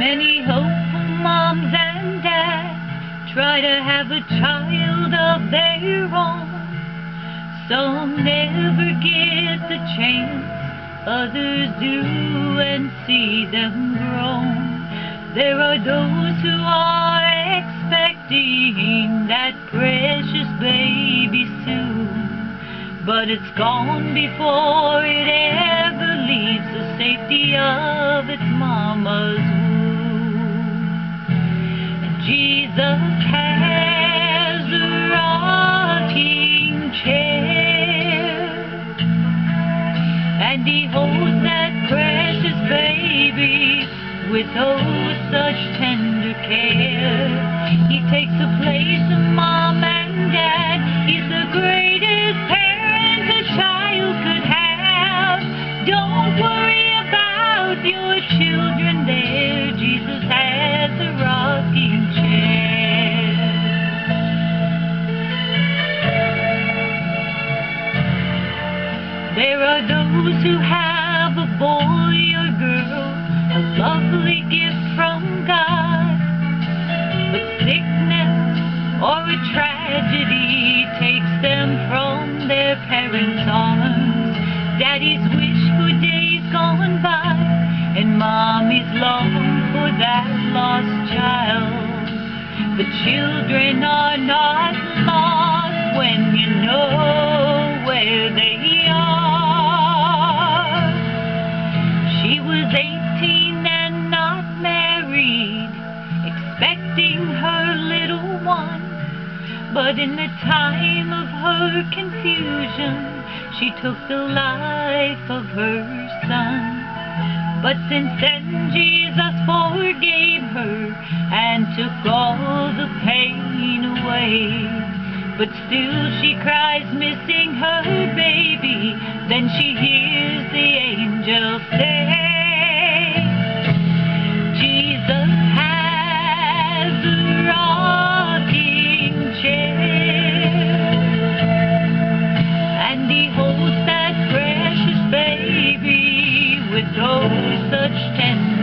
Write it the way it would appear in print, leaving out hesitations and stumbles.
Many hopeful moms and dads try to have a child of their own. Some never get the chance, others do and see them grown. There are those who are expecting that precious baby soon, but it's gone before it ever leaves the safety of its mama's womb. Jesus has a rocking chair, and he holds that precious baby with oh such tender care. He takes the place of mom and dad. He's the greatest parent a child could have. Don't worry about your children there. Jesus has a rocking chair. There are those who have a boy or girl, a lovely gift from God, but sickness or a tragedy takes them from their parents' arms. Daddy's wish for days gone by, and mommy's long for that lost child. But children are not lost when you know where they are. But in the time of her confusion, she took the life of her son. But since then Jesus forgave her and took all the pain away. But still she cries, missing her baby. Then she hears the angel say, such tender.